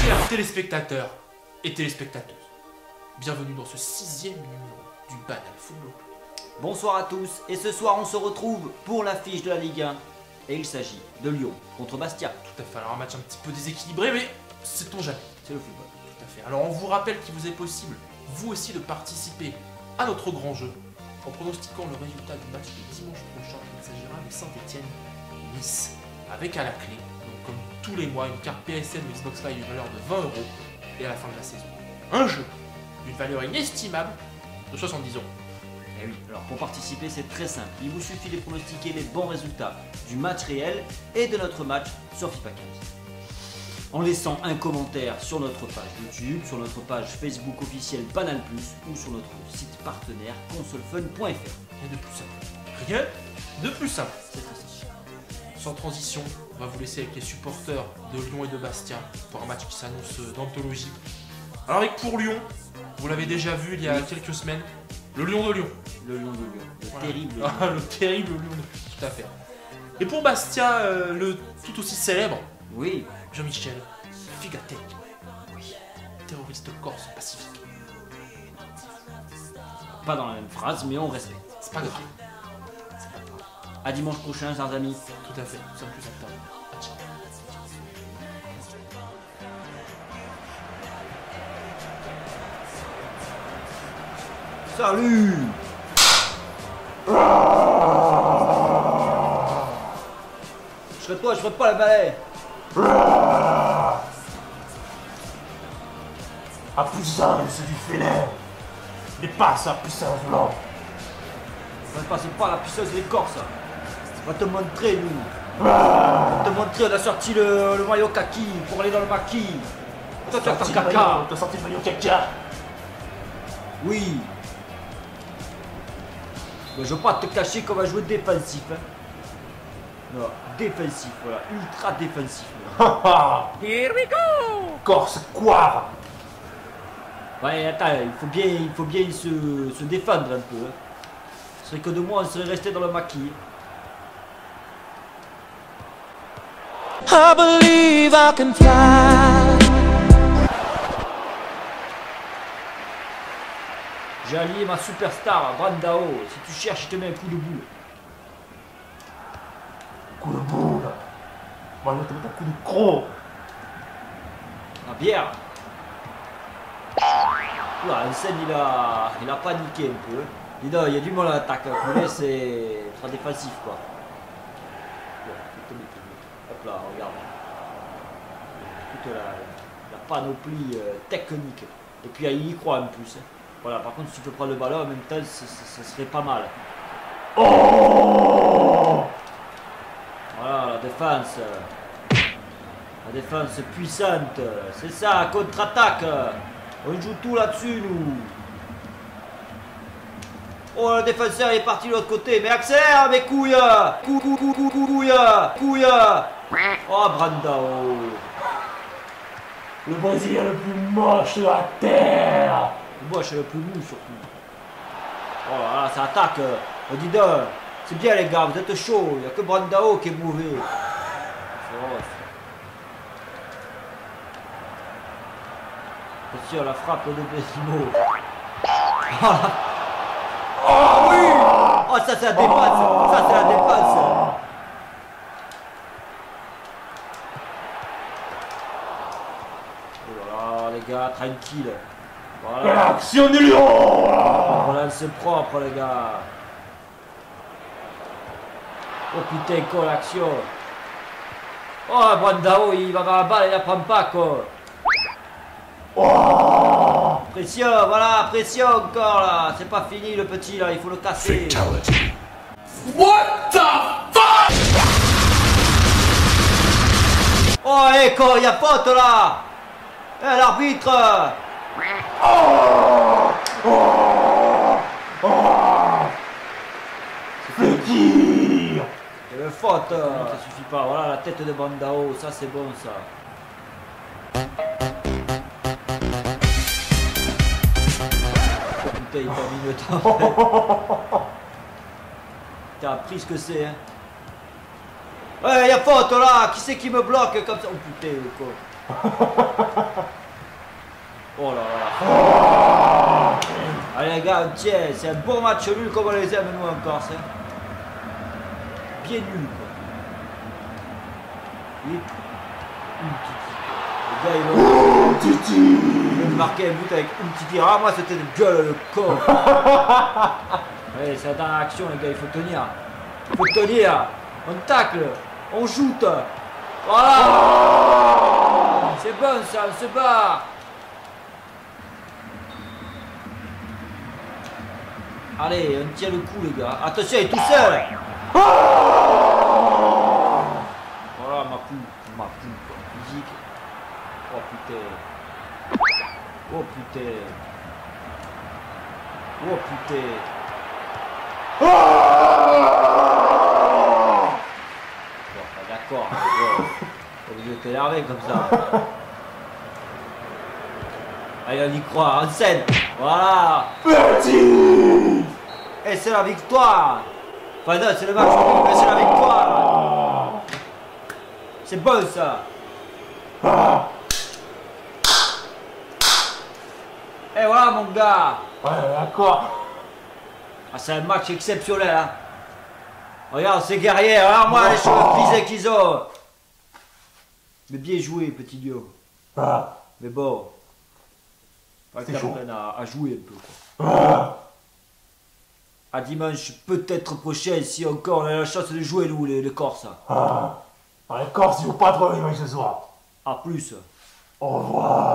Chers téléspectateurs et téléspectateuses, bienvenue dans ce 6e numéro du Banal Football Club. Bonsoir à tous, et ce soir on se retrouve pour l'affiche de la Ligue 1. Et il s'agit de Lyon contre Bastia. Tout à fait, alors un match un petit peu déséquilibré, mais sait-on jamais. C'est le football. Tout à fait, alors on vous rappelle qu'il vous est possible, vous aussi, de participer à notre grand jeu en pronostiquant le résultat du match de dimanche prochain. Il s'agira de Saint-Etienne et Nice, avec à la clé, donc comme tous les mois, une carte PSN ou Xbox Live d'une valeur de 20 € et à la fin de la saison, un jeu d'une valeur inestimable de 70 €. Et oui, alors pour participer c'est très simple, il vous suffit de pronostiquer les bons résultats du match réel et de notre match sur FIFA 15. En laissant un commentaire sur notre page YouTube, sur notre page Facebook officielle Banal Plus ou sur notre site partenaire consolefun.fr. Rien de plus simple. Rien de plus simple. C'est très simple. Sans transition, on va vous laisser avec les supporters de Lyon et de Bastia pour un match qui s'annonce d'anthologie. Alors avec pour Lyon, vous l'avez déjà vu il y a quelques semaines, le Lion de Lyon. Le Lion de Lyon. Le voilà. Terrible Lyon. Ah, le terrible Lion de Lyon. Tout à fait. Et pour Bastia, le tout aussi célèbre. Oui. Jean-Michel Figateli. Oui. Terroriste corse pacifique. Pas dans la même phrase, mais on respecte. C'est pas grave. C'est pas grave. À dimanche prochain, chers amis. Tout à fait. Nous sommes plus acteurs. Salut! Je ferai pas la balai! Ah putain, c'est du fainéant! Dépasse la puissance, non! Ne passe pas la puissance des Corses! On va te montrer, nous! On va te montrer, on a sorti le maillot kaki pour aller dans le maquis! Toi, t'as sorti caca! T'as sorti le maillot caca! Oui! Je veux pas te cacher qu'on va jouer défensif. Hein. Non, défensif, voilà, ultra défensif. Voilà. Here we go! Corse quoi? Ouais, attends, il faut bien se défendre un peu. Hein. Ce serait que de moi, on serait resté dans le maquis. I believe I can fly. J'ai allié ma superstar, Brandao. Si tu cherches, je te mets un coup de boule. Coup de boule. Moi, je vais te mettre un coup de croc. La bière. Oula, Hansen, il a paniqué un peu. Dis donc, il y a du mal à l'attaque. Mais c'est très défensif, quoi. Hop là, regarde. Toute la panoplie technique. Et puis, il y croit en plus. Hein. Voilà, par contre, si tu peux prendre le ballon en même temps, ce serait pas mal. Oh, voilà, la défense puissante, c'est ça, contre-attaque. On joue tout là-dessus, nous. Oh, le défenseur est parti de l'autre côté, mais accélère, mes couilles. Couilles. Oh, Brandao. Le Brésilien le plus moche de la terre. Moi, je suis le plus mou surtout. Oh là là, ça attaque. Oh, dis donc, c'est bien les gars, vous êtes chaud. Il n'y a que Brandao qui est mauvais. C'est sûr, la frappe de Bessimo. Oh oui. Oh, ça c'est la dépasse. Ça c'est la dépasse. Oh là là, les gars, tranquille. Voilà. L'action du Lyon. Voilà, c'est propre, les gars. Oh putain, quoi, l'action. Oh, Brandao, il va vers la balle, il la prend pas, quoi. Oh. Pression, voilà, pression encore, là. C'est pas fini, le petit, là, il faut le casser. Fatality. What the fuck. Oh, hé, quoi, il y a faute, là. Eh, l'arbitre. Oh, oh, oh. Le tir. Et le faute. Non, ça suffit pas. Voilà la tête de Brandao, ça c'est bon ça. Putain, il t'a mis le temps. T'as appris ce que c'est, hein. Ouais, y'a faute là. Qui c'est qui me bloque comme ça? Oh putain, le con. Oh là là. Allez les gars, tiens, c'est un bon match nul comme on les aime nous en Corse. Hein. Bien nul quoi. Et... Les gars, ils vont... Titi. Ils vont marquer un but avec Umtiti. Ah moi c'était une gueule le con. Allez, c'est la dernière action les gars, il faut tenir. Il faut tenir. On tacle, on joute. Voilà. C'est bon ça, on se barre. Allez, on tient le coup les gars. Attention, il est tout seul. Oh voilà ma poule, physique. Oh putain. Oh putain. Oh putain. Oh bon, d'accord. T'es obligé de t'énerver comme ça. Allez, on y croit, en scène. Voilà. Petit. Et c'est la victoire. Enfin non, c'est le match, mais c'est la victoire. C'est bon ça. Et voilà mon gars. Ouais, d'accord. Ah, c'est un match exceptionnel. Hein. Regarde, c'est guerrier. Regarde-moi les choses frisées qu'ils ont. Mais bien joué, petit Lyon. Ah. Mais bon. Pas qu'ils apprennent à jouer un peu. Quoi. Ah. À dimanche, peut-être prochain, si encore on a la chance de jouer, nous, les Corses. Ah. Ah, les Corses, ils jouent pas trop les matchs ce soir. À plus. Au revoir.